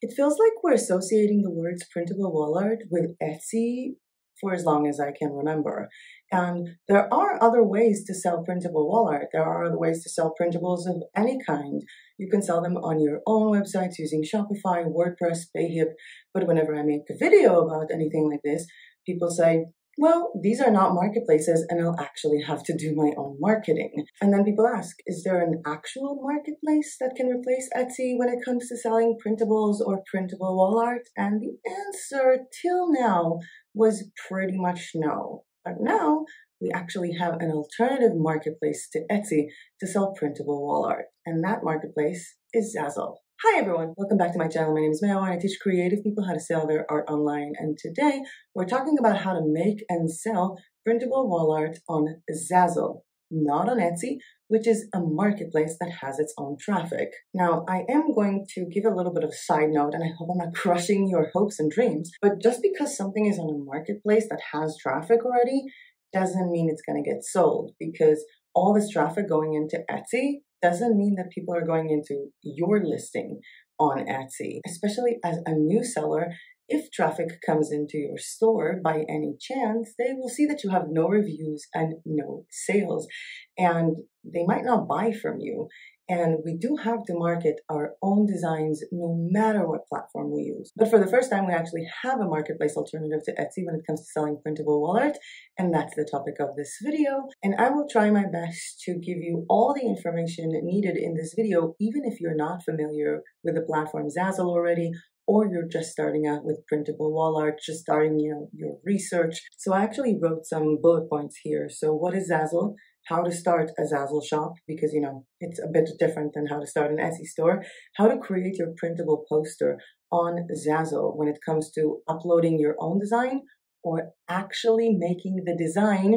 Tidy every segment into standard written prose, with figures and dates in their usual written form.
It feels like we're associating the words printable wall art with Etsy for as long as I can remember. And there are other ways to sell printable wall art. There are other ways to sell printables of any kind. You can sell them on your own websites using Shopify, WordPress, Payhip. But whenever I make a video about anything like this, people say, well, these are not marketplaces and I'll actually have to do my own marketing. And then people ask, is there an actual marketplace that can replace Etsy when it comes to selling printables or printable wall art? And the answer till now was pretty much no. But now we actually have an alternative marketplace to Etsy to sell printable wall art. And that marketplace is Zazzle. Hi everyone, welcome back to my channel. My name is Mey and I teach creative people how to sell their art online. And today we're talking about how to make and sell printable wall art on Zazzle, not on Etsy, which is a marketplace that has its own traffic. Now, I am going to give a little bit of a side note, and I hope I'm not crushing your hopes and dreams, but just because something is on a marketplace that has traffic already doesn't mean it's going to get sold, because all this traffic going into Etsy doesn't mean that people are going into your listing on Etsy. Especially as a new seller, if traffic comes into your store by any chance, they will see that you have no reviews and no sales, and they might not buy from you. And we do have to market our own designs no matter what platform we use. But for the first time, we actually have a marketplace alternative to Etsy when it comes to selling printable wall art, and that's the topic of this video. And I will try my best to give you all the information needed in this video, even if you're not familiar with the platform Zazzle already, or you're just starting out with printable wall art, just starting your research. So I actually wrote some bullet points here. So what is Zazzle? How to start a Zazzle shop, because you know it's a bit different than how to start an Etsy store. How to create your printable poster on Zazzle when it comes to uploading your own design or actually making the design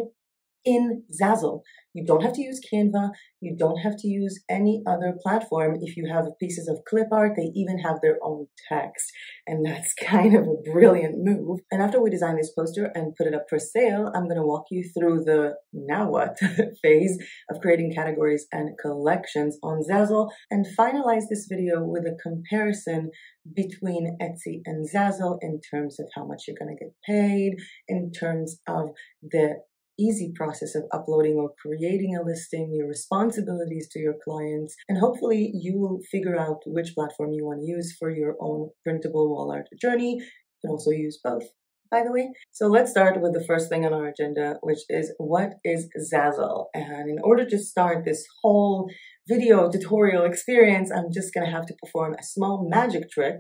in Zazzle. You don't have to use Canva. You don't have to use any other platform. If you have pieces of clip art, they even have their own text. And that's kind of a brilliant move. And after we design this poster and put it up for sale, I'm going to walk you through the now what phase of creating categories and collections on Zazzle, and finalize this video with a comparison between Etsy and Zazzle in terms of how much you're going to get paid, in terms of the easy process of uploading or creating a listing, your responsibilities to your clients, and hopefully you will figure out which platform you want to use for your own printable wall art journey. You can also use both, by the way. So let's start with the first thing on our agenda, which is what is Zazzle? And in order to start this whole video tutorial experience, I'm just going to have to perform a small magic trick.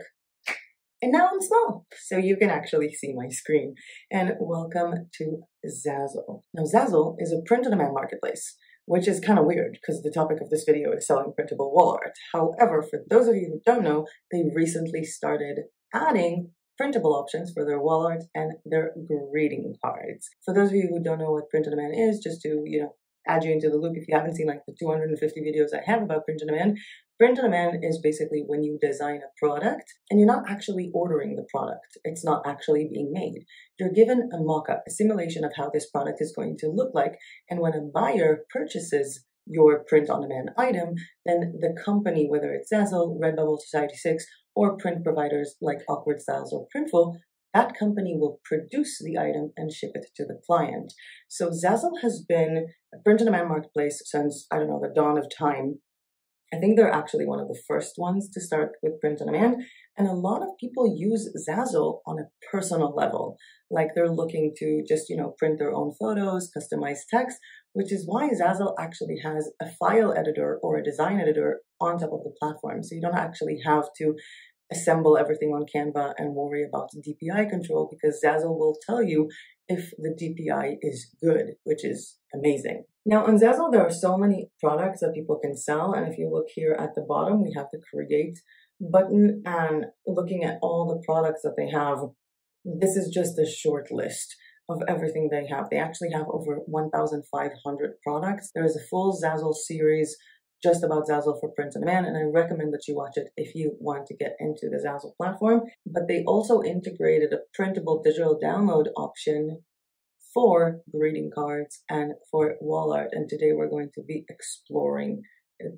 And now I'm small, so you can actually see my screen. And welcome to Zazzle. Now, Zazzle is a print-on-demand marketplace, which is kind of weird because the topic of this video is selling printable wall art. However, for those of you who don't know, they recently started adding printable options for their wall art and their greeting cards. For those of you who don't know what print-on-demand is, just to, add you into the loop if you haven't seen like the 250 videos I have about print-on-demand. Print-on-demand is basically when you design a product and you're not actually ordering the product. It's not actually being made. You're given a mock-up, a simulation of how this product is going to look like. And when a buyer purchases your print-on-demand item, then the company, whether it's Zazzle, Redbubble, Society6, or print providers like Awkward Styles or Printful, that company will produce the item and ship it to the client. So Zazzle has been a print-on-demand marketplace since, I don't know, the dawn of time. I think they're actually one of the first ones to start with print-on-demand. And a lot of people use Zazzle on a personal level. Like they're looking to just, print their own photos, customize text, which is why Zazzle actually has a file editor or a design editor on top of the platform. So you don't actually have to assemble everything on Canva and worry about DPI control, because Zazzle will tell you if the DPI is good, which is amazing. Now on Zazzle, there are so many products that people can sell. And if you look here at the bottom, we have the create button, and looking at all the products that they have, this is just a short list of everything they have. They actually have over 1,500 products. There is a full Zazzle series just about Zazzle for print-on-demand, and I recommend that you watch it if you want to get into the Zazzle platform. But they also integrated a printable digital download option for greeting cards and for wall art, and today we're going to be exploring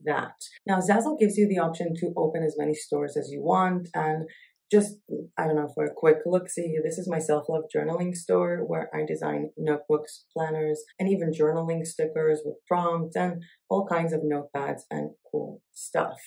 that. Now, Zazzle gives you the option to open as many stores as you want, and just, I don't know, for a quick look-see, this is my self-love journaling store where I design notebooks, planners, and even journaling stickers with prompts and all kinds of notepads and cool stuff.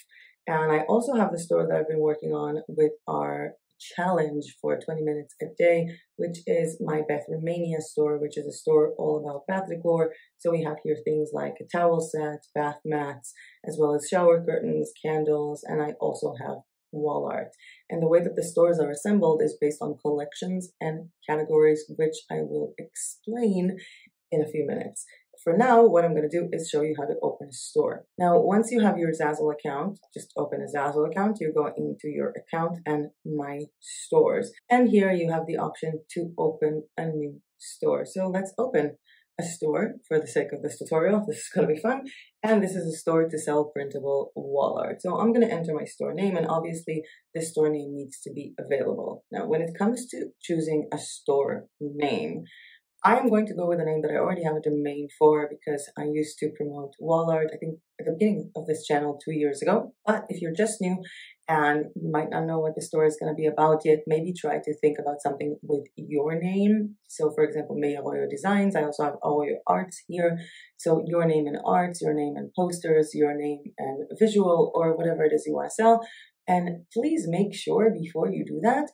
And I also have the store that I've been working on with our challenge for 20 minutes a day, which is my Bathroom Mania store, which is a store all about bath decor. So we have here things like a towel set, bath mats, as well as shower curtains, candles, and I also have wall art. And the way that the stores are assembled is based on collections and categories, which I will explain in a few minutes. For now, what I'm going to do is show you how to open a store. Now, once you have your Zazzle account, just open a Zazzle account, you go into your account and my stores. And here you have the option to open a new store. So let's open a store for the sake of this tutorial. This is going to be fun. And this is a store to sell printable wall art. So I'm going to enter my store name, and obviously this store name needs to be available. Now, when it comes to choosing a store name, I am going to go with a name that I already have a domain for because I used to promote wall art, I think, at the beginning of this channel 2 years ago. But if you're just new and you might not know what the store is going to be about yet, maybe try to think about something with your name. So, for example, Mey Designs. I also have Aoyo Arts here. So your name and arts, your name and posters, your name and visual, or whatever it is you want to sell. And please make sure before you do that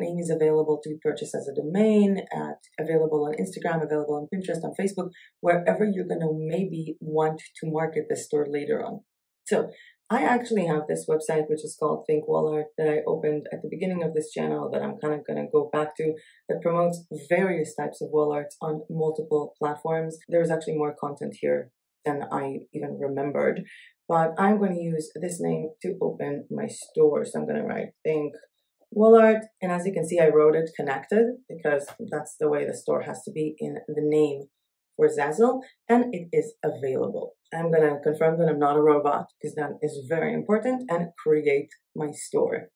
name is available to be purchased as a domain, available on Instagram, available on Pinterest, on Facebook, wherever you're going to maybe want to market this store later on. So I actually have this website, which is called Think Wall Art, that I opened at the beginning of this channel that I'm kind of going to go back to, that promotes various types of wall arts on multiple platforms. There's actually more content here than I even remembered, but I'm going to use this name to open my store. So I'm going to write Think Wall Art, and as you can see, I wrote it connected because that's the way the store has to be in the name for Zazzle, and it is available. I'm going to confirm that I'm not a robot because that is very important, and create my store.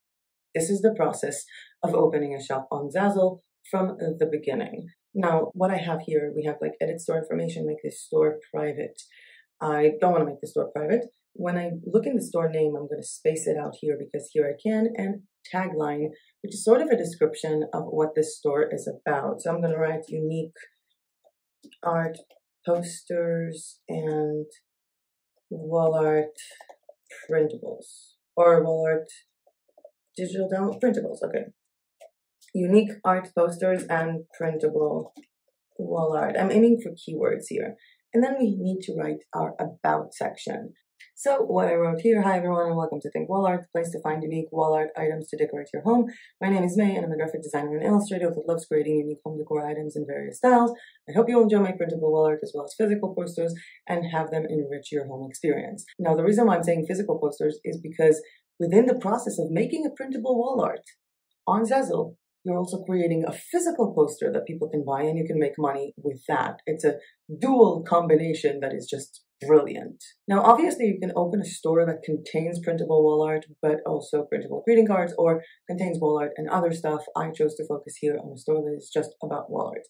This is the process of opening a shop on Zazzle from the beginning. Now, what I have here, we have like edit store information, make this store private. I don't want to make the store private. When I look in the store name, I'm going to space it out here because here I can, and tagline, which is sort of a description of what this store is about. So I'm going to write unique art posters and wall art printables, or wall art digital download printables. Okay. Unique art posters and printable wall art. I'm aiming for keywords here. And then we need to write our about section. So what I wrote here, hi everyone and welcome to Think Wall Art, the place to find unique wall art items to decorate your home. My name is Mey and I'm a graphic designer and illustrator that loves creating unique home decor items in various styles. I hope you'll enjoy my printable wall art as well as physical posters and have them enrich your home experience. Now the reason why I'm saying physical posters is because within the process of making a printable wall art on Zazzle, you're also creating a physical poster that people can buy and you can make money with that. It's a dual combination that is just brilliant. Now, obviously, you can open a store that contains printable wall art, but also printable greeting cards, or contains wall art and other stuff. I chose to focus here on a store that is just about wall art.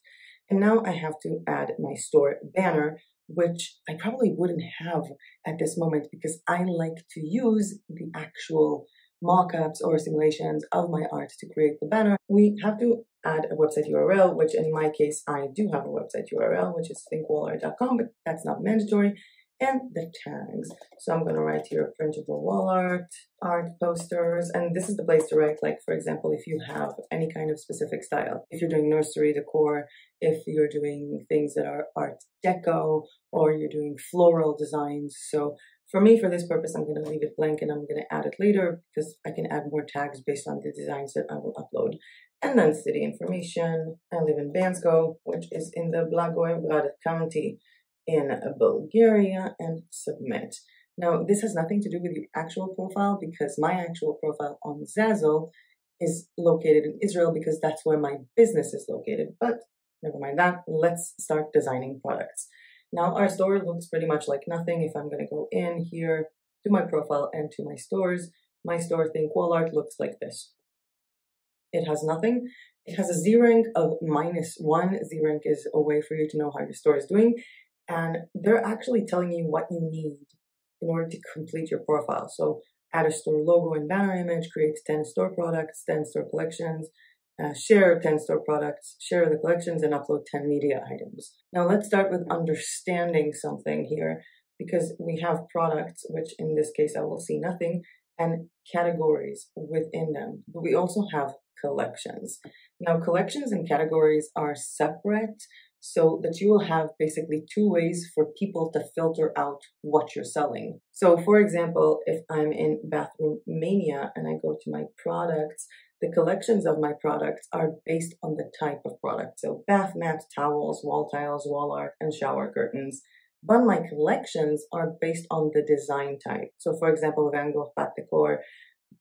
And now I have to add my store banner, which I probably wouldn't have at this moment because I like to use the actual mockups or simulations of my art to create the banner. We have to add a website URL, which in my case, I do have a website URL, which is thinkwallart.com, but that's not mandatory. And the tags. So I'm going to write here printable wall art, art posters, and this is the place to write, like, for example, if you have any kind of specific style. If you're doing nursery decor, if you're doing things that are art deco, or you're doing floral designs. So for me, for this purpose, I'm going to leave it blank and I'm going to add it later because I can add more tags based on the designs that I will upload. And then city information. I live in Bansko, which is in the Blagoevgrad county in Bulgaria, and submit. Now, this has nothing to do with your actual profile because my actual profile on Zazzle is located in Israel because that's where my business is located. But never mind that, let's start designing products. Now, our store looks pretty much like nothing. If I'm going to go in here to my profile and to my stores, my store Think Wall Art looks like this. It has nothing. It has a z-rank of -1. Z-rank is a way for you to know how your store is doing. And they're actually telling you what you need in order to complete your profile. So add a store logo and banner image, create 10 store products, 10 store collections, share 10 store products, share the collections, and upload 10 media items. Now let's start with understanding something here, because we have products, which in this case I will see nothing, and categories within them. But we also have collections. Now collections and categories are separate, so that you will have basically two ways for people to filter out what you're selling. So for example, if I'm in Bathroom Mania and I go to my products, the collections of my products are based on the type of product. So bath mats, towels, wall tiles, wall art, and shower curtains. But my collections are based on the design type. So for example, Van Gogh bath decor,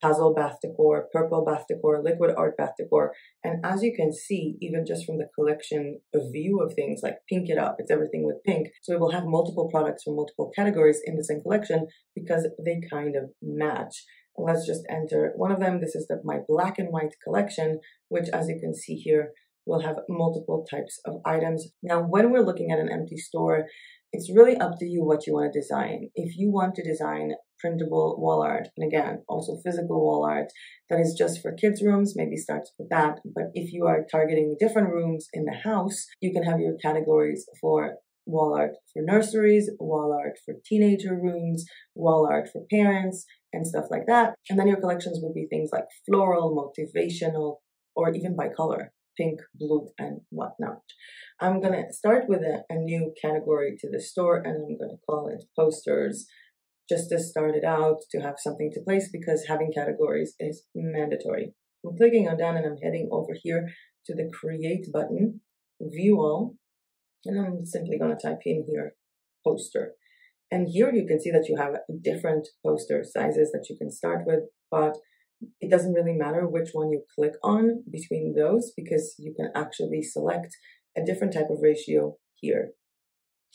puzzle bath decor, purple bath decor, liquid art bath decor. And as you can see, even just from the collection view of things, like Pink It Up, it's everything with pink. So we'll have multiple products from multiple categories in the same collection because they kind of match. And let's just enter one of them. This is my black and white collection, which as you can see here, will have multiple types of items. Now, when we're looking at an empty store, it's really up to you what you want to design. If you want to design printable wall art, and again, also physical wall art that is just for kids' rooms, maybe starts with that. But if you are targeting different rooms in the house, you can have your categories for wall art for nurseries, wall art for teenager rooms, wall art for parents, and stuff like that. And then your collections would be things like floral, motivational, or even by color. Pink, blue, and whatnot. I'm going to start with a new category to the store, and I'm going to call it posters, just to start it out, to have something to place, because having categories is mandatory. I'm clicking on down and I'm heading over here to the create button, view all, and I'm simply going to type in here poster. And here you can see that you have different poster sizes that you can start with, but it doesn't really matter which one you click on between those, because you can actually select a different type of ratio here.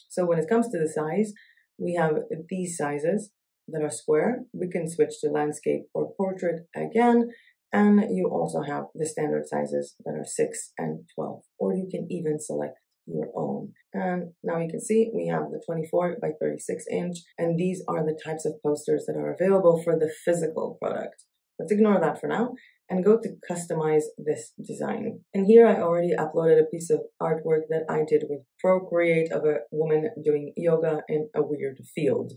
So when it comes to the size, we have these sizes that are square. We can switch to landscape or portrait again. And you also have the standard sizes that are 6 and 12, or you can even select your own. And now you can see we have the 24 by 36 inch. And these are the types of posters that are available for the physical product. Let's ignore that for now and go to customize this design. And here I already uploaded a piece of artwork that I did with Procreate of a woman doing yoga in a weird field.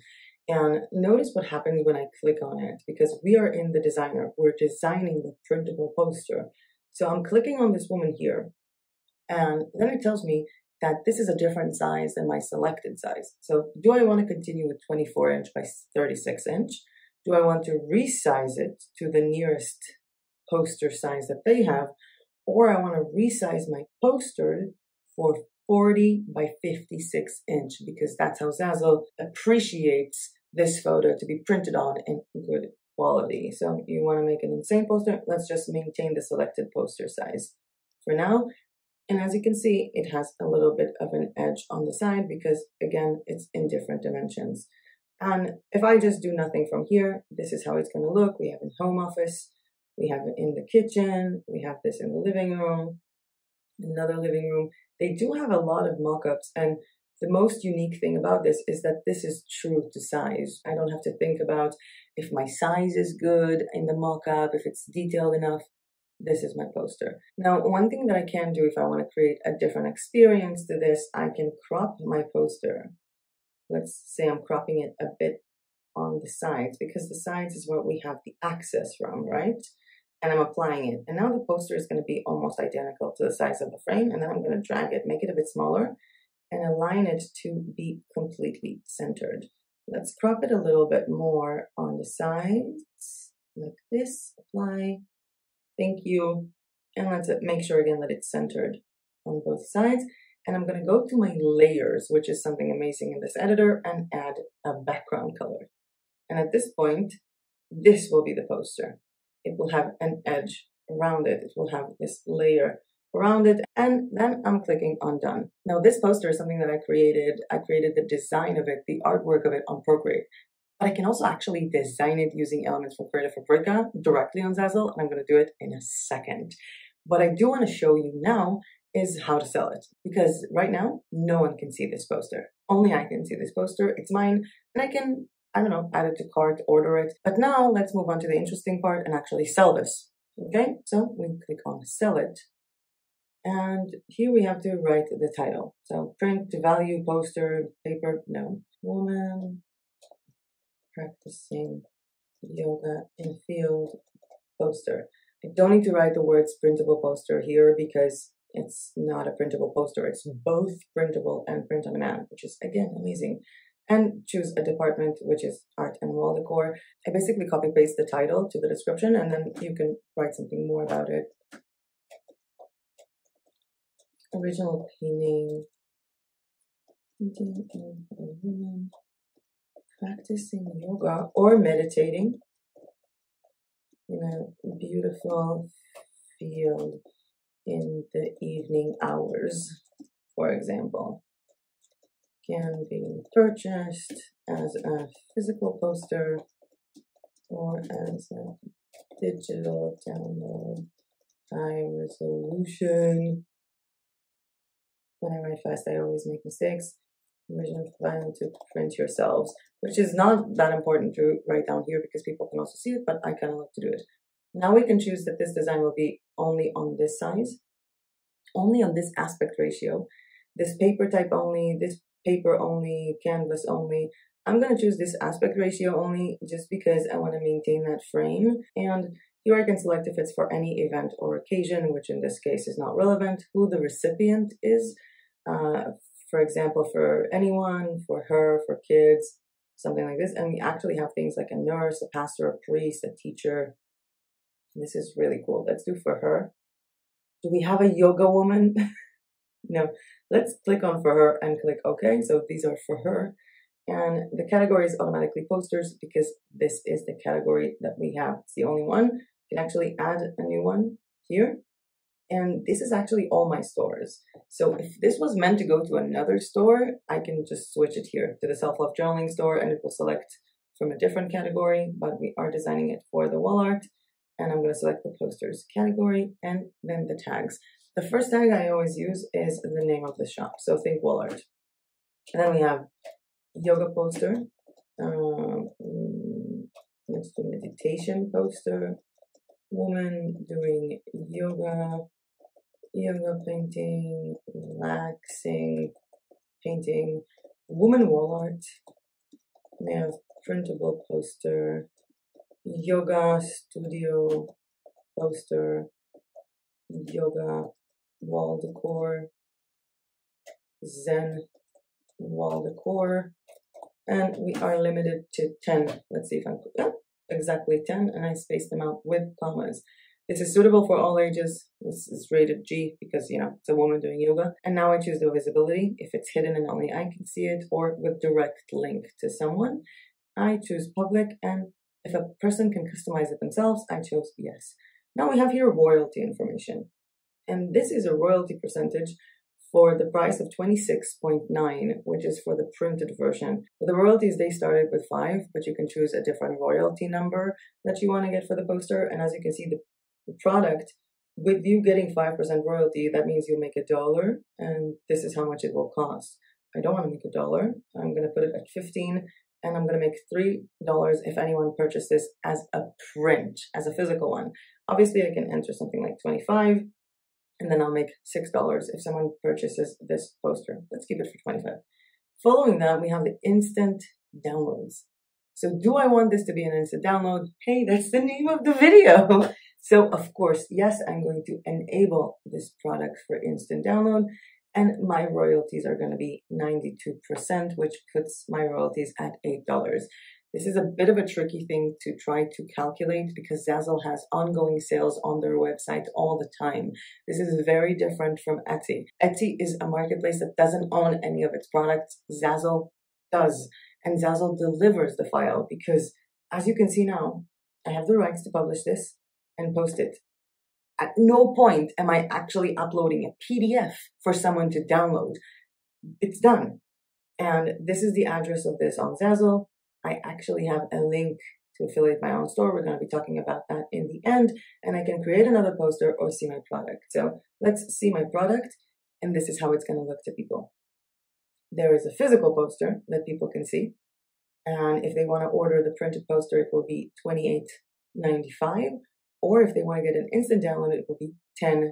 And notice what happens when I click on it, because we are in the designer. We're designing the printable poster. So I'm clicking on this woman here, and then it tells me that this is a different size than my selected size. So do I want to continue with 24 inch by 36 inch? Do I want to resize it to the nearest poster size that they have? Or I want to resize my poster for 40 by 56 inch, because that's how Zazzle appreciates this photo to be printed on in good quality. So you want to make an insane poster? Let's just maintain the selected poster size for now. And as you can see, it has a little bit of an edge on the side because, again, it's in different dimensions. And if I just do nothing from here, this is how it's going to look. We have in home office, we have it in the kitchen, we have this in the living room, another living room. They do have a lot of mock-ups, and the most unique thing about this is that this is true to size. I don't have to think about if my size is good in the mock-up, if it's detailed enough. This is my poster. Now, one thing that I can do if I want to create a different experience to this, I can crop my poster. Let's say I'm cropping it a bit on the sides, because the sides is where we have the access from, right? And I'm applying it. And now the poster is going to be almost identical to the size of the frame. And then I'm going to drag it, make it a bit smaller, and align it to be completely centered. Let's crop it a little bit more on the sides, like this, apply, thank you. And let's make sure again that it's centered on both sides. And I'm going to go to my layers, which is something amazing in this editor, and add a background color. And at this point, this will be the poster. It will have an edge around it. It will have this layer around it. And then I'm clicking on done. Now, this poster is something that I created. I created the design of it, the artwork of it on Procreate. But I can also actually design it using elements from Creative Fabrica directly on Zazzle, and I'm going to do it in a second. What I do want to show you now is how to sell it, because right now no one can see this poster. Only I can see this poster. It's mine, and I can I don't know, add it to cart, order it. But now let's move on to the interesting part and actually sell this. Okay, so we click on sell it. And here we have to write the title. So print to value, poster, paper, no. Woman practicing yoga in field poster. I don't need to write the words printable poster here because it's not a printable poster. It's both printable and print on demand, which is again amazing. And choose a department, which is art and wall decor. I basically copy paste the title to the description and then you can write something more about it. Original painting, practicing yoga or meditating in a beautiful field in the evening hours, for example. Can be purchased as a physical poster or as a digital download, high resolution. When I write fast, I always make mistakes. Original plan to print yourselves, which is not that important to write down here because people can also see it, but I kind of like to do it. Now we can choose that this design will be only on this size, only on this aspect ratio, this paper type only, this paper only, canvas only. I'm going to choose this aspect ratio only just because I want to maintain that frame. And here I can select if it's for any event or occasion, which in this case is not relevant, who the recipient is. For example, for anyone, for her, for kids, something like this. And we actually have things like a nurse, a pastor, a priest, a teacher. This is really cool. Let's do for her. Do we have a yoga woman? No. Let's click on for her and click OK. So these are for her. And the category is automatically posters because this is the category that we have. It's the only one. You can actually add a new one here. And this is actually all my stores. So if this was meant to go to another store, I can just switch it here to the self-love journaling store and it will select from a different category, but we are designing it for the wall art. And I'm going to select the posters category and then the tags. The first tag I always use is the name of the shop. So Think Wall Art. And then we have yoga poster. Let's do meditation poster. Woman doing yoga. Yoga painting. Relaxing painting. Woman wall art. We have printable poster. Yoga studio poster. Yoga wall decor. Zen wall decor. And we are limited to 10. Let's see if I'm exactly 10, and I spaced them out with commas. This is suitable for all ages. This is rated G because, you know, it's a woman doing yoga. And now I choose the visibility. If it's hidden and only I can see it, or with direct link to someone, I choose public. And if a person can customize it themselves, I chose yes. Now we have here royalty information. And this is a royalty percentage for the price of 26.9, which is for the printed version. For the royalties, they started with 5, but you can choose a different royalty number that you want to get for the poster. And as you can see, the product, with you getting 5% royalty, that means you'll make $1, and this is how much it will cost. I don't want to make $1. I'm going to put it at 15, and I'm going to make $3 if anyone purchases as a print, as a physical one. Obviously, I can enter something like 25, and then I'll make $6 if someone purchases this poster. Let's keep it for 25. Following that, we have the instant downloads. So do I want this to be an instant download? Hey, that's the name of the video. So of course, yes, I'm going to enable this product for instant download. And my royalties are going to be 92%, which puts my royalties at $8. This is a bit of a tricky thing to try to calculate because Zazzle has ongoing sales on their website all the time. This is very different from Etsy. Etsy is a marketplace that doesn't own any of its products. Zazzle does. And Zazzle delivers the file because, as you can see now, I have the rights to publish this and post it. At no point am I actually uploading a PDF for someone to download. It's done. And this is the address of this on Zazzle. I actually have a link to affiliate my own store. We're going to be talking about that in the end. And I can create another poster or see my product. So let's see my product. And this is how it's going to look to people. There is a physical poster that people can see. And if they want to order the printed poster, it will be $28.95. Or if they want to get an instant download, it will be $10.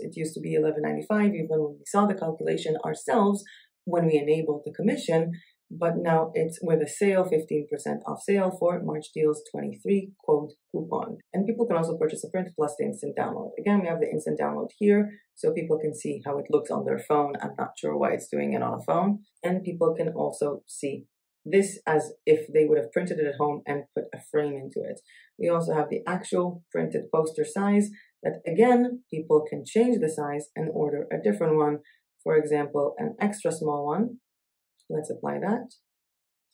It used to be $11.95 even when we saw the calculation ourselves when we enabled the commission. But now it's with a sale, 15% off sale for March Deals 23 quote coupon. And people can also purchase a print plus the instant download. Again, we have the instant download here so people can see how it looks on their phone. I'm not sure why it's doing it on a phone. And people can also see this as if they would have printed it at home and put a frame into it. We also have the actual printed poster size that, again, people can change the size and order a different one. For example, an extra small one. Let's apply that.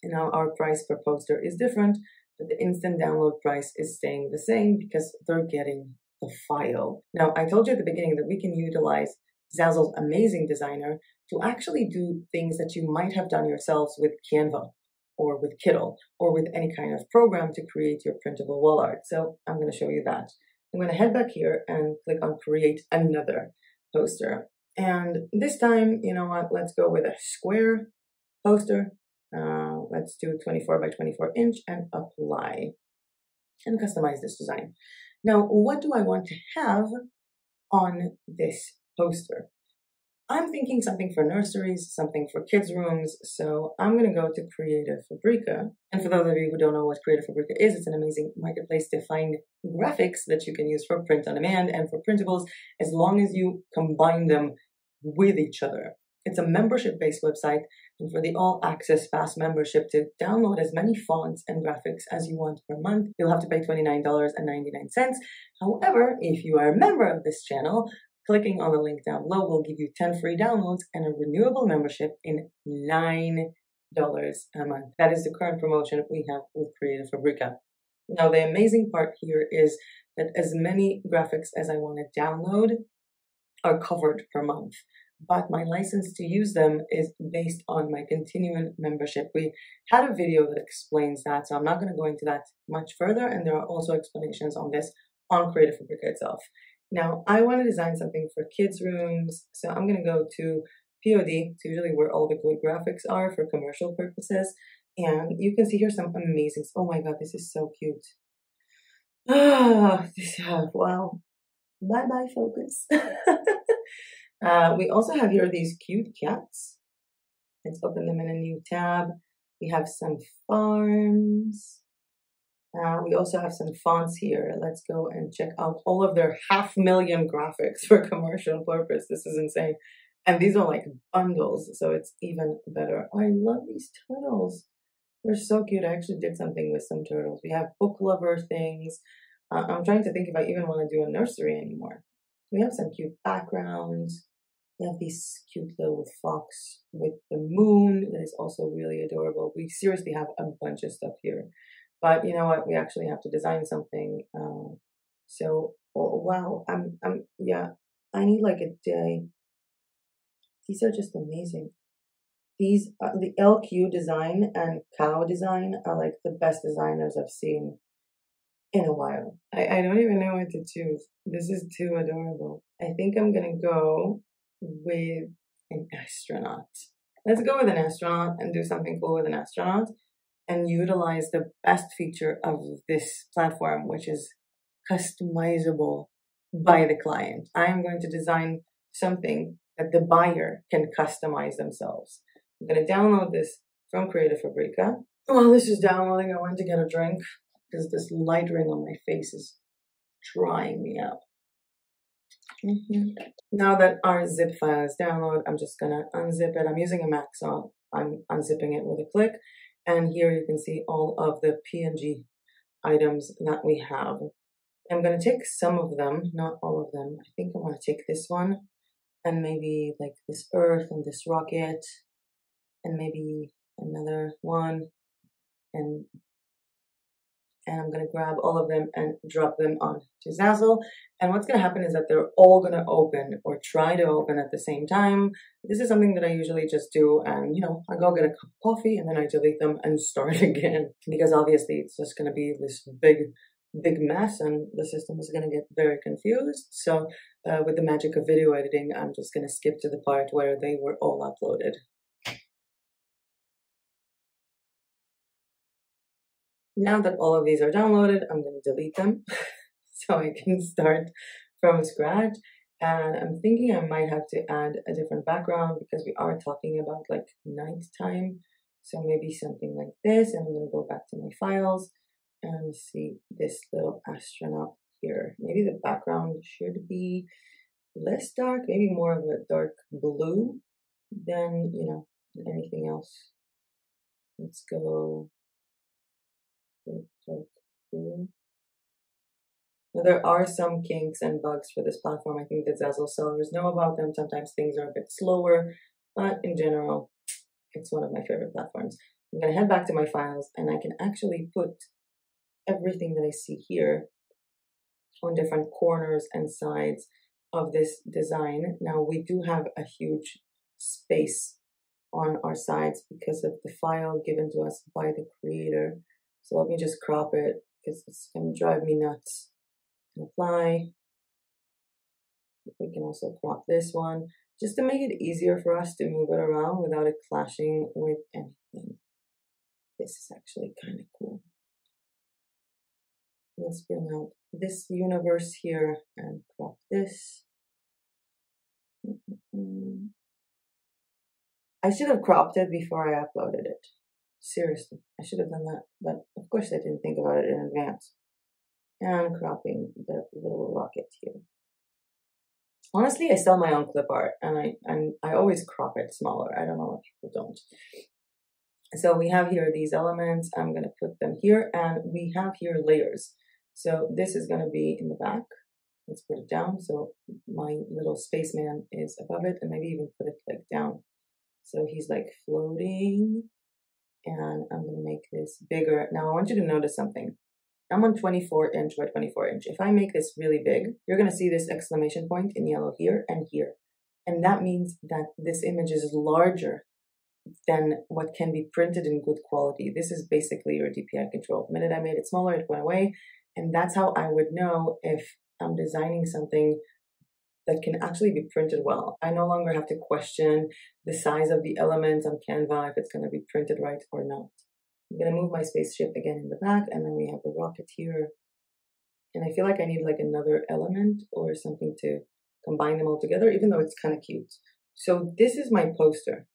And now our price per poster is different, but the instant download price is staying the same because they're getting the file. Now, I told you at the beginning that we can utilize Zazzle's amazing designer to actually do things that you might have done yourselves with Canva or with Kittle or with any kind of program to create your printable wall art. So I'm going to show you that. I'm going to head back here and click on create another poster. And this time, you know what, let's go with a square poster. Let's do 24 by 24 inch and apply and customize this design. Now, what do I want to have on this poster? I'm thinking something for nurseries, something for kids' rooms, so I'm going to go to Creative Fabrica. And for those of you who don't know what Creative Fabrica is, it's an amazing marketplace to find graphics that you can use for print on demand and for printables, as long as you combine them with each other. It's a membership-based website, and for the all-access pass membership to download as many fonts and graphics as you want per month, you'll have to pay $29.99. However, if you are a member of this channel, clicking on the link down below will give you 10 free downloads and a renewable membership in $9 a month. That is the current promotion we have with Creative Fabrica. Now, the amazing part here is that as many graphics as I want to download are covered per month, but my license to use them is based on my continuing membership. We had a video that explains that, so I'm not going to go into that much further, and there are also explanations on this on Creative Fabrica itself. Now, I want to design something for kids' rooms, so I'm going to go to POD. It's usually where all the good graphics are for commercial purposes, and you can see here some amazing... Oh my god, this is so cute. Ah, wow. Bye-bye, focus. We also have here these cute cats. Let's open them in a new tab. We have some farms. We also have some fonts here. Let's go and check out all of their 500,000 graphics for commercial purpose. This is insane. And these are like bundles, so it's even better. I love these turtles. They're so cute. I actually did something with some turtles. We have book lover things. I'm trying to think if I even want to do a nursery anymore. We have some cute backgrounds. We have these cute little fox with the moon. That is also really adorable. We seriously have a bunch of stuff here. But you know what? We actually have to design something. Yeah, I need like a day. These are just amazing. These are the LQ design and cow design are like the best designers I've seen in a while. I don't even know what to choose. This is too adorable. I think I'm gonna go with an astronaut. Let's go with an astronaut and do something cool with an astronaut, and utilize the best feature of this platform, which is customizable by the client. I am going to design something that the buyer can customize themselves. I'm going to download this from Creative Fabrica. While this is downloading, I went to get a drink because this light ring on my face is drying me out. Now that our zip file is downloaded, I'm just going to unzip it. I'm using a Mac, so I'm unzipping it with a click. And here you can see all of the PNG items that we have. I'm going to take some of them, not all of them. I think I want to take this one and maybe like this earth and this rocket and maybe another one. And I'm going to grab all of them and drop them on to Zazzle. And what's going to happen is that they're all going to open or try to open at the same time. This is something that I usually just do. And, you know, I go get a cup of coffee and then I delete them and start again. Because obviously it's just going to be this big mess and the system is going to get very confused. So with the magic of video editing, I'm just going to skip to the part where they were all uploaded. Now that all of these are downloaded, I'm going to delete them so I can start from scratch. And I'm thinking I might have to add a different background because we are talking about like nighttime. So maybe something like this. And I'm going to go back to my files and see this little astronaut here. Maybe the background should be less dark, maybe more of a dark blue than, you know, anything else. Let's go with dark blue. Now, there are some kinks and bugs for this platform. I think that Zazzle sellers know about them. Sometimes things are a bit slower, but in general, it's one of my favorite platforms. I'm going to head back to my files, and I can actually put everything that I see here on different corners and sides of this design. Now, we do have a huge space on our sides because of the file given to us by the creator. So let me just crop it because it's going to drive me nuts. Apply. We can also crop this one just to make it easier for us to move it around without it clashing with anything. This is actually kind of cool. Let's bring out this universe here and crop this. I should have cropped it before I uploaded it. Seriously, I should have done that, but of course I didn't think about it in advance. And cropping the little rocket here. Honestly, I sell my own clip art, and I always crop it smaller. I don't know why people don't. So we have here these elements. I'm going to put them here, and we have here layers. So this is going to be in the back. Let's put it down. So my little spaceman is above it, and maybe even put it like down. So he's like floating, and I'm going to make this bigger. Now I want you to notice something. I'm on 24 inch by 24 inch. If I make this really big, you're going to see this exclamation point in yellow here and here. And that means that this image is larger than what can be printed in good quality. This is basically your DPI control. The minute I made it smaller, it went away. And that's how I would know if I'm designing something that can actually be printed well. I no longer have to question the size of the elements on Canva, if it's going to be printed right or not. I'm going to move my spaceship again in the back, and then we have the rocket here. And I feel like I need like another element or something to combine them all together, even though it's kind of cute. So this is my poster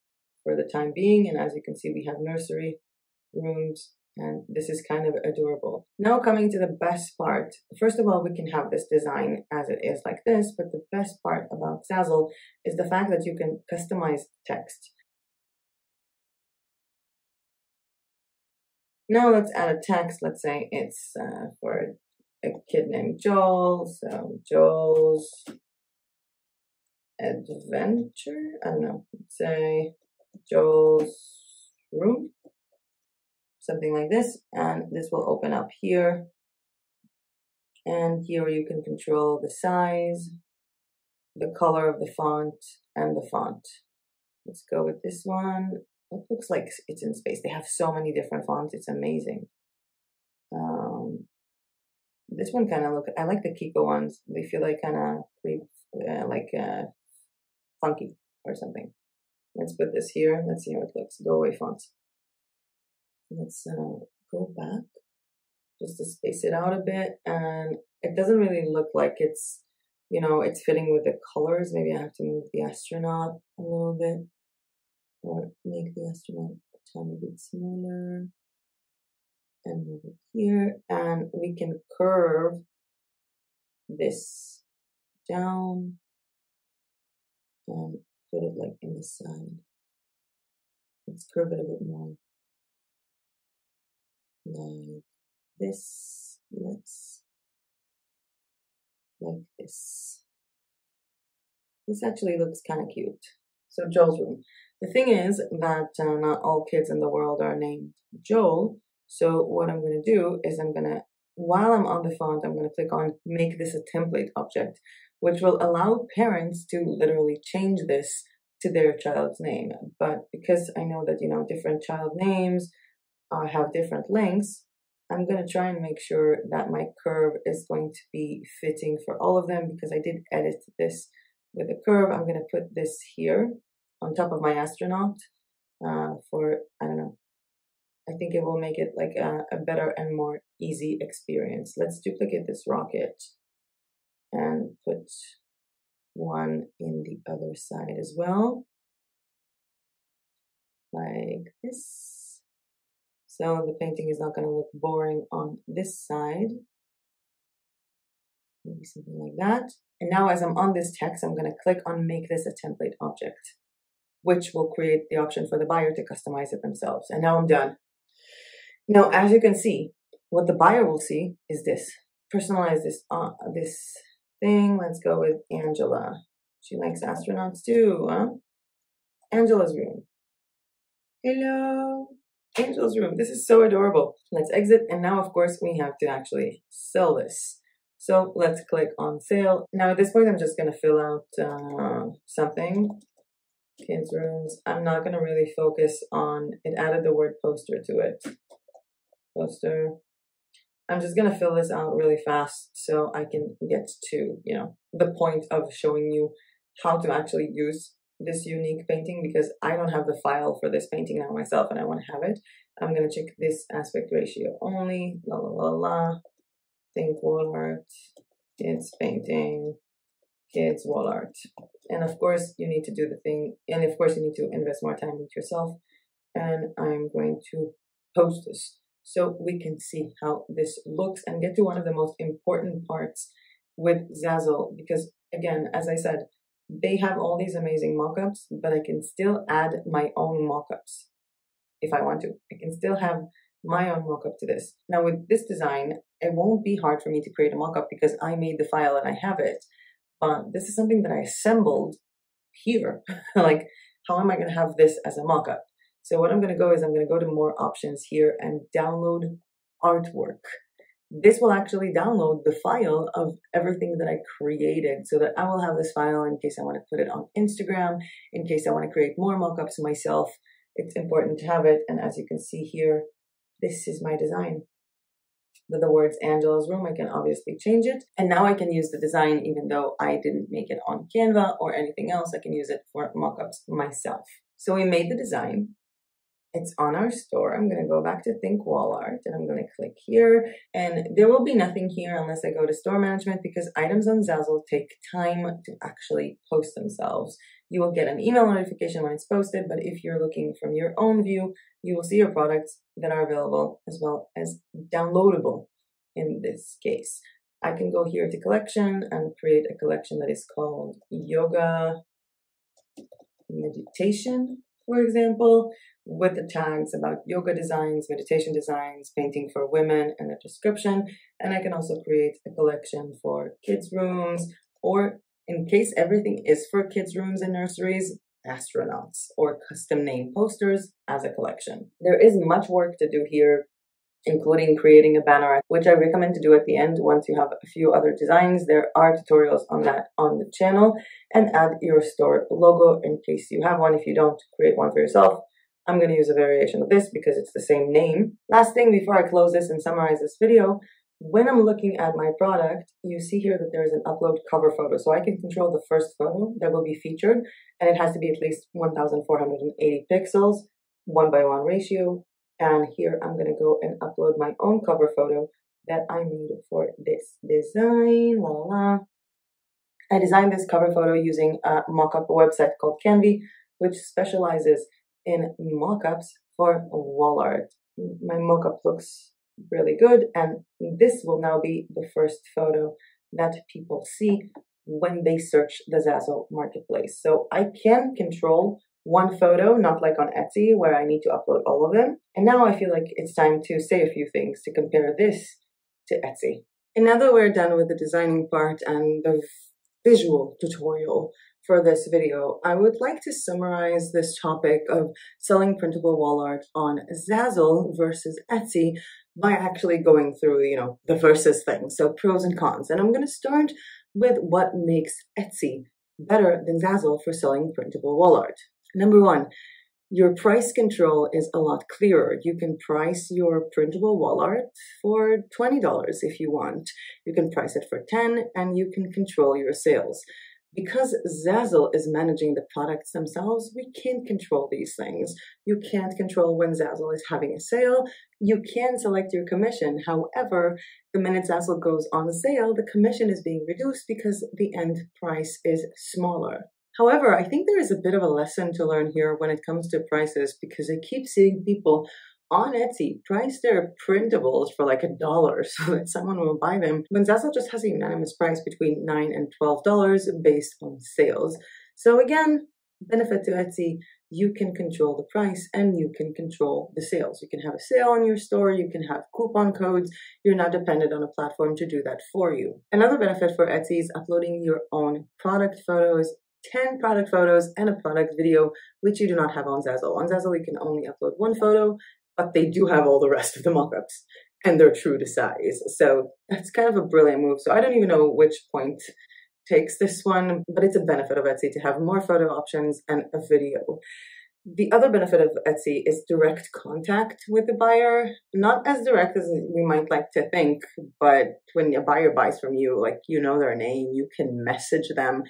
for the time being. And as you can see, we have nursery rooms, and this is kind of adorable. Now coming to the best part. First of all, we can have this design as it is like this, but the best part about Zazzle is the fact that you can customize text. Now let's add a text. Let's say it's for a kid named Joel. So Joel's adventure. I don't know. Let's say Joel's room, something like this, and this will open up here. And here you can control the size, the color of the font, and the font. Let's go with this one. It looks like it's in space. They have so many different fonts. It's amazing. This one kind of look. I like the Kiko ones. They feel like kind of funky or something. Let's put this here. Let's see how it looks. Go away fonts. Let's go back just to space it out a bit. And it doesn't really look like it's, you know, it's fitting with the colors. Maybe I have to move the astronaut a little bit. Or make the astronaut a tiny bit smaller and move it here, and we can curve this down and put it like in the side. Let's curve it a bit more like this. Let's like this. This actually looks kind of cute. So Joel's room. The thing is that not all kids in the world are named Joel. So what I'm going to do is I'm going to, while I'm on the font, I'm going to click on make this a template object, which will allow parents to literally change this to their child's name. But because I know that, you know, different child names have different lengths, I'm going to try and make sure that my curve is going to be fitting for all of them because I did edit this with a curve. I'm going to put this here on top of my astronaut for, I don't know, I think it will make it like a better and more easy experience. Let's duplicate this rocket and put one in the other side as well, like this. So the painting is not going to look boring on this side. Maybe something like that. And now as I'm on this text, I'm going to click on make this a template object, which will create the option for the buyer to customize it themselves. And now I'm done. Now, as you can see, what the buyer will see is this. Personalize this this thing. Let's go with Angela. She likes astronauts too, huh? Angela's room. Hello. Angela's room. This is so adorable. Let's exit. And now, of course, we have to actually sell this. So let's click on sale. Now at this point, I'm just gonna fill out something. Kids' rooms. I'm not gonna really focus on it. Added the word poster to it. Poster. I'm just gonna fill this out really fast so I can get to, you know, the point of showing you how to actually use this unique painting, because I don't have the file for this painting now myself and I want to have it. I'm gonna check this aspect ratio only. La la la la. Think wall art, kids painting, kids wall art. And of course you need to do the thing, and of course you need to invest more time with yourself. And I'm going to post this so we can see how this looks and get to one of the most important parts with Zazzle, because again, as I said, they have all these amazing mock-ups, but I can still add my own mock-ups if I want to. I can still have my own mock-up to this. Now with this design, it won't be hard for me to create a mock-up because I made the file and I have it. But this is something that I assembled here. Like, how am I gonna have this as a mock-up? So what I'm gonna go is I'm gonna go to more options here and download artwork. This will actually download the file of everything that I created so that I will have this file in case I wanna put it on Instagram, in case I wanna create more mock-ups myself. It's important to have it. And as you can see here, this is my design. With the words Angela's room, I can obviously change it. And now I can use the design even though I didn't make it on Canva or anything else. I can use it for mock-ups myself. So we made the design. It's on our store. I'm gonna go back to Think Wall Art and I'm gonna click here. And there will be nothing here unless I go to store management, because items on Zazzle take time to actually post themselves. You will get an email notification when it's posted, but if you're looking from your own view, you will see your products that are available as well as downloadable in this case. I can go here to collection and create a collection that is called Yoga Meditation, for example, with the tags about yoga designs, meditation designs, painting for women, and a description. And I can also create a collection for kids' rooms, or in case everything is for kids' rooms and nurseries, astronauts, or custom name posters as a collection. There is much work to do here, including creating a banner, which I recommend to do at the end once you have a few other designs. There are tutorials on that on the channel. And add your store logo in case you have one. If you don't, create one for yourself. I'm going to use a variation of this because it's the same name. Last thing before I close this and summarize this video, when I'm looking at my product, you see here that there is an upload cover photo. So I can control the first photo that will be featured, and it has to be at least 1480 pixels, 1:1 ratio. And here I'm gonna go and upload my own cover photo that I made for this design. La la. I designed this cover photo using a mock-up website called Canva, which specializes in mock-ups for wall art. My mock-up looks really good, and this will now be the first photo that people see when they search the Zazzle marketplace. So I can control one photo, not like on Etsy where I need to upload all of them. And now I feel like it's time to say a few things to compare this to Etsy. And now that we're done with the designing part and the visual tutorial for this video, I would like to summarize this topic of selling printable wall art on Zazzle versus Etsy by actually going through, you know, the versus thing. So pros and cons. And I'm going to start with what makes Etsy better than Zazzle for selling printable wall art. Number one, your price control is a lot clearer. You can price your printable wall art for $20 if you want. You can price it for $10, and you can control your sales. Because Zazzle is managing the products themselves, we can't control these things. You can't control when Zazzle is having a sale. You can select your commission. However, the minute Zazzle goes on sale, the commission is being reduced because the end price is smaller. However, I think there is a bit of a lesson to learn here when it comes to prices, because I keep seeing people on Etsy price their printables for like $1 so that someone will buy them, when Zazzle just has a unanimous price between $9 and $12 based on sales. So again, benefit to Etsy, you can control the price and you can control the sales. You can have a sale on your store, you can have coupon codes, you're not dependent on a platform to do that for you. Another benefit for Etsy is uploading your own product photos, 10 product photos and a product video, which you do not have on Zazzle. On Zazzle, you can only upload one photo, but they do have all the rest of the mockups and they're true to size. So that's kind of a brilliant move. So I don't even know which point takes this one, but it's a benefit of Etsy to have more photo options and a video. The other benefit of Etsy is direct contact with the buyer. Not as direct as we might like to think, but when a buyer buys from you, like, you know their name, you can message them.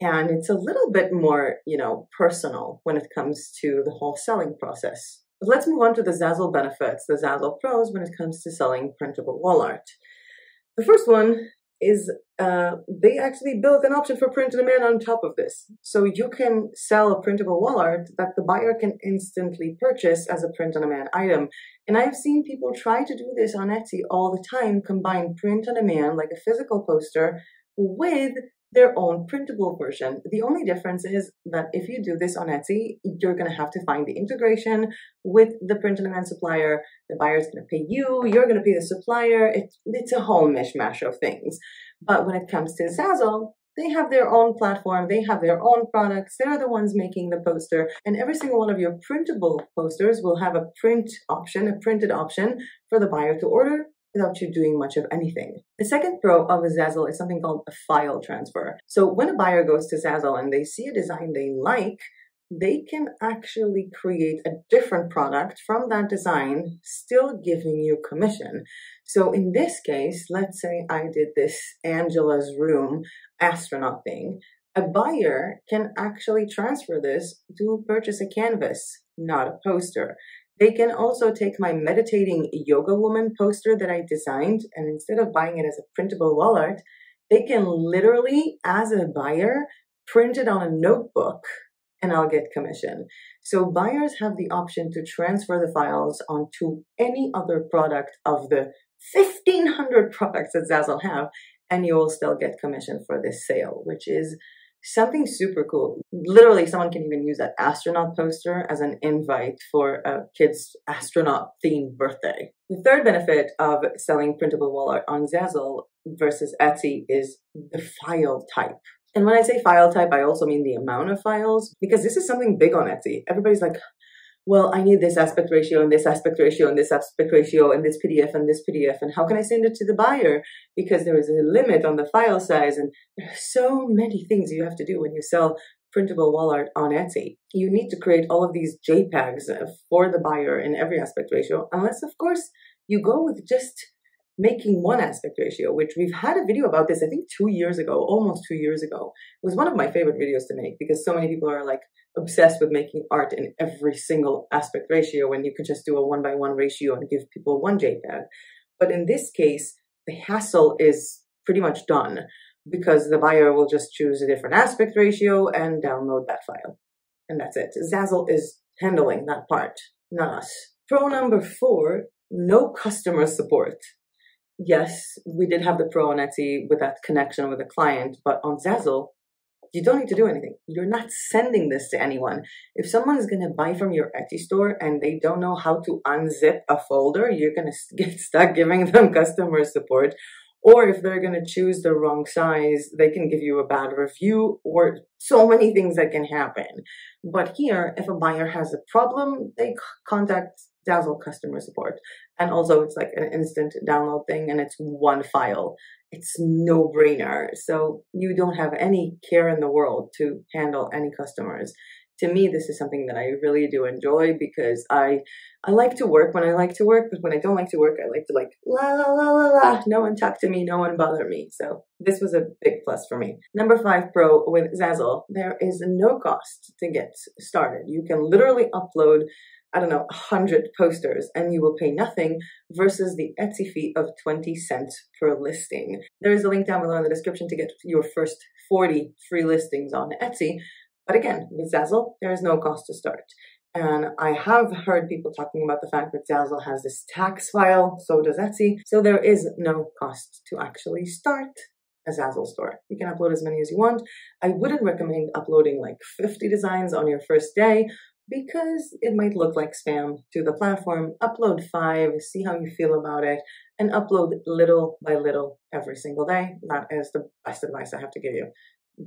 And it's a little bit more, you know, personal when it comes to the whole selling process. But let's move on to the Zazzle benefits, the Zazzle pros when it comes to selling printable wall art. The first one is they actually built an option for print on demand on top of this. So you can sell a printable wall art that the buyer can instantly purchase as a print on demand item. And I've seen people try to do this on Etsy all the time, combine print on demand, like a physical poster, with their own printable version. The only difference is that if you do this on Etsy, you're going to have to find the integration with the print-on-demand supplier. The buyer's going to pay you, you're going to pay the supplier. It's a whole mishmash of things. But when it comes to Zazzle, they have their own platform, they have their own products, they're the ones making the poster, and every single one of your printable posters will have a print option, a printed option for the buyer to order, without you doing much of anything. The second pro of Zazzle is something called a file transfer. So when a buyer goes to Zazzle and they see a design they like, they can actually create a different product from that design, still giving you commission. So in this case, let's say I did this Angela's Room astronaut thing. A buyer can actually transfer this to purchase a canvas, not a poster. They can also take my meditating yoga woman poster that I designed, and instead of buying it as a printable wall art, they can literally, as a buyer, print it on a notebook and I'll get commission. So buyers have the option to transfer the files onto any other product of the 1,500 products that Zazzle have, and you will still get commission for this sale, which is something super cool. Literally, someone can even use that astronaut poster as an invite for a kid's astronaut-themed birthday. The third benefit of selling printable wall art on Zazzle versus Etsy is the file type. And when I say file type, I also mean the amount of files, because this is something big on Etsy. Everybody's like, well, I need this aspect ratio and this aspect ratio and this aspect ratio and this PDF and this PDF. And how can I send it to the buyer? Because there is a limit on the file size. And there are so many things you have to do when you sell printable wall art on Etsy. You need to create all of these JPEGs for the buyer in every aspect ratio, unless, of course, you go with just making one aspect ratio, which we've had a video about this, I think 2 years ago, almost 2 years ago. It was one of my favorite videos to make because so many people are like obsessed with making art in every single aspect ratio when you could just do a 1:1 ratio and give people one JPEG. But in this case, the hassle is pretty much done because the buyer will just choose a different aspect ratio and download that file. And that's it. Zazzle is handling that part, not us. Pro number four, no customer support. Yes, we did have the pro on Etsy with that connection with a client, but on Zazzle, you don't need to do anything. You're not sending this to anyone. If someone is going to buy from your Etsy store and they don't know how to unzip a folder, you're going to get stuck giving them customer support. Or if they're going to choose the wrong size, they can give you a bad review or so many things that can happen. But here, if a buyer has a problem, they contact Zazzle customer support. And also it's like an instant download thing and it's one file. It's no brainer. So you don't have any care in the world to handle any customers. to me, this is something that I really do enjoy, because I like to work when I like to work, but when I don't like to work, I like to la la la la la, no one talk to me, no one bother me. So this was a big plus for me. Number 5 pro with Zazzle, there is no cost to get started. You can literally upload, I don't know, 100 posters and you will pay nothing versus the Etsy fee of 20 cents per listing. There is a link down below in the description to get your first 40 free listings on Etsy. But again, with Zazzle, there is no cost to start. And I have heard people talking about the fact that Zazzle has this tax file, so does Etsy. So there is no cost to actually start a Zazzle store. You can upload as many as you want. I wouldn't recommend uploading like 50 designs on your first day, because it might look like spam to the platform. Upload 5, see how you feel about it, and upload little by little every single day. That is the best advice I have to give you,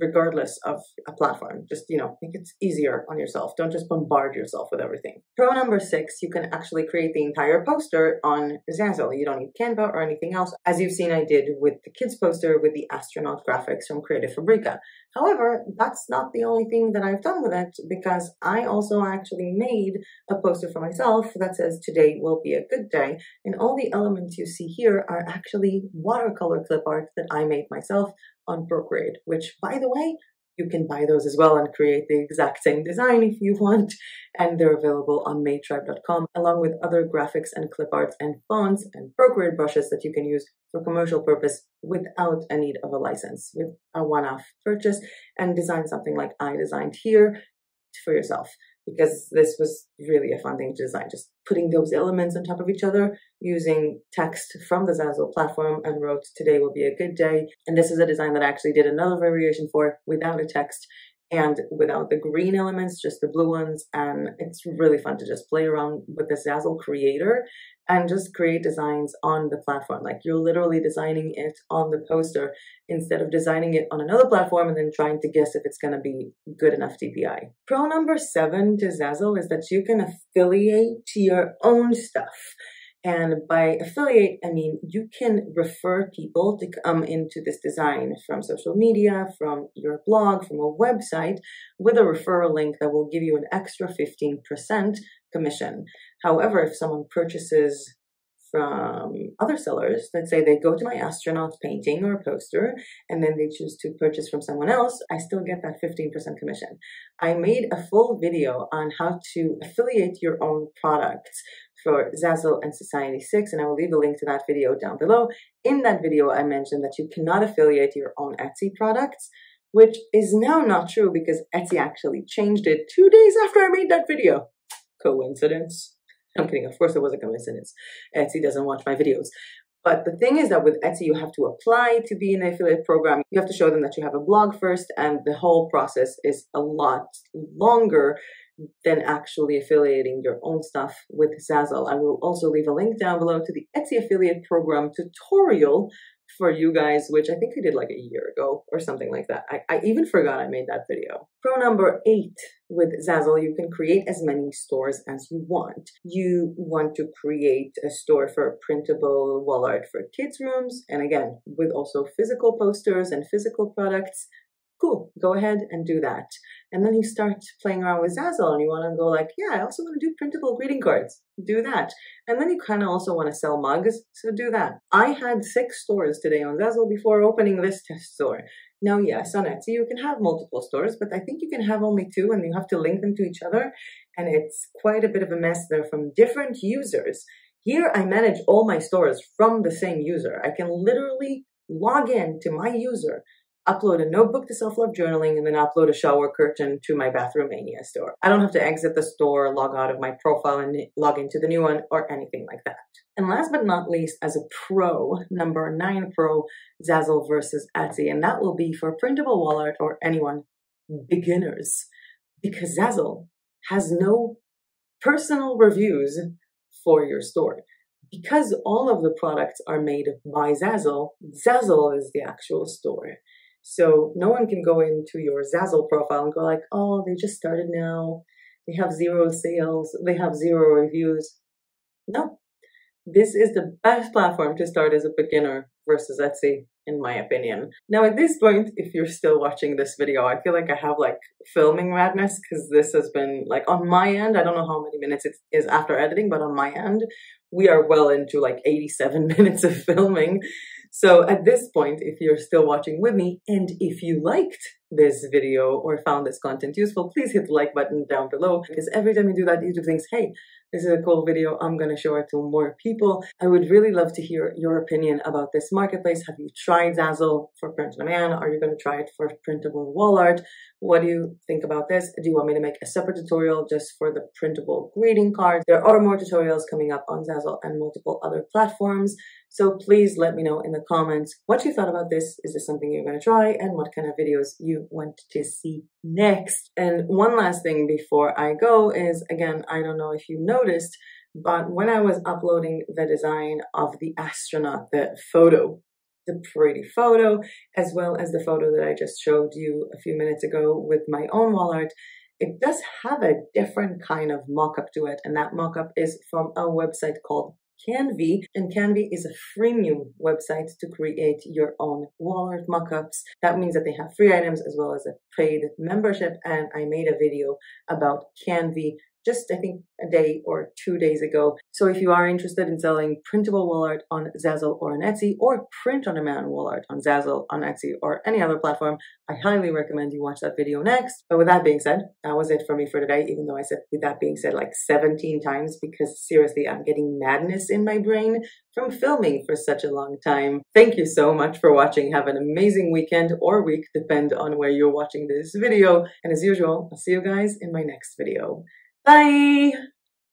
regardless of a platform. Just, you know, think it's easier on yourself. Don't just bombard yourself with everything. Pro number 6, you can actually create the entire poster on Zazzle. You don't need Canva or anything else. As you've seen, I did with the kids poster with the astronaut graphics from Creative Fabrica. However, that's not the only thing that I've done with it, because I also actually made a poster for myself that says today will be a good day. And all the elements you see here are actually watercolor clip art that I made myself on Procreate, which, by the way, you can buy those as well and create the exact same design if you want. And they're available on meytribe.com, along with other graphics and clip arts and fonts and Procreate brushes that you can use for commercial purpose without a need of a license, with a one-off purchase, and design something like I designed here for yourself, because this was really a fun thing to design, just putting those elements on top of each other, using text from the Zazzle platform, and wrote, today will be a good day. And this is a design that I actually did another variation for without a text and without the green elements, just the blue ones. And it's really fun to just play around with the Zazzle creator and just create designs on the platform. Like, you're literally designing it on the poster instead of designing it on another platform and then trying to guess if it's going to be good enough DPI. Pro number 7 to Zazzle is that you can affiliate to your own stuff. And by affiliate, I mean you can refer people to come into this design from social media, from your blog, from a website, with a referral link that will give you an extra 15% commission. However, if someone purchases from other sellers, let's say they go to my astronaut painting or poster, and then they choose to purchase from someone else, I still get that 15% commission. I made a full video on how to affiliate your own products for Zazzle and Society6, and I will leave a link to that video down below. In that video, I mentioned that you cannot affiliate your own Etsy products, which is now not true because Etsy actually changed it 2 days after I made that video. Coincidence? I'm kidding, of course it was a coincidence. Etsy doesn't watch my videos. But the thing is that with Etsy, you have to apply to be in an affiliate program. You have to show them that you have a blog first, and the whole process is a lot longer than actually affiliating your own stuff with Zazzle. I will also leave a link down below to the Etsy affiliate program tutorial for you guys, which I think I did like a year ago or something like that. I even forgot I made that video. Pro number 8 with Zazzle, you can create as many stores as you want. You want to create a store for printable wall art for kids' rooms, and again, with also physical posters and physical products. Cool, go ahead and do that. And then you start playing around with Zazzle and you want to go like, yeah, I also want to do printable greeting cards. Do that. And then you kind of also want to sell mugs, so do that. I had 6 stores today on Zazzle before opening this test store. Now, yes, on Etsy, you can have multiple stores, but I think you can have only 2 and you have to link them to each other. And it's quite a bit of a mess. They're from different users. Here, I manage all my stores from the same user. I can literally log in to my user, upload a notebook to self-love journaling, and then upload a shower curtain to my Bathroom Mania store. I don't have to exit the store, log out of my profile, and log into the new one or anything like that. And last but not least, as a pro, number 9 pro, Zazzle versus Etsy, and that will be for printable wall art or anyone, beginners, because Zazzle has no personal reviews for your store. Because all of the products are made by Zazzle, Zazzle is the actual store. So no one can go into your Zazzle profile and go like, oh, they just started now, they have 0 sales, they have 0 reviews. No, this is the best platform to start as a beginner versus Etsy in my opinion. Now, at this point, if you're still watching this video, I feel like I have like filming madness, because this has been like on my end, I don't know how many minutes it is after editing, but on my end, we are well into like 87 minutes of filming. So at this point, if you're still watching with me, and if you liked this video or found this content useful, please hit the like button down below, because every time you do that, YouTube thinks, hey, this is a cool video, I'm going to show it to more people. I would really love to hear your opinion about this marketplace. Have you tried Zazzle for print on demand? Are you going to try it for printable wall art? What do you think about this? Do you want me to make a separate tutorial just for the printable greeting cards? There are more tutorials coming up on Zazzle and multiple other platforms. So please let me know in the comments what you thought about this. Is this something you're going to try, and what kind of videos you want to see next? And one last thing before I go is, again, I don't know if you noticed, but when I was uploading the design of the astronaut, the photo, the pretty photo, as well as the photo that I just showed you a few minutes ago with my own wall art, it does have a different kind of mock-up to it, and that mock-up is from a website called Canva, and Canva is a freemium website to create your own wall art mockups. That means that they have free items as well as a paid membership, and I made a video about Canva just, I think, a day or 2 days ago. So if you are interested in selling printable wall art on Zazzle or on Etsy, or print-on-demand wall art on Zazzle, on Etsy, or any other platform, I highly recommend you watch that video next. But with that being said, that was it for me for today, even though I said with that being said like 17 times, because seriously, I'm getting madness in my brain from filming for such a long time. Thank you so much for watching. Have an amazing weekend or week, depend on where you're watching this video. And as usual, I'll see you guys in my next video. Bye!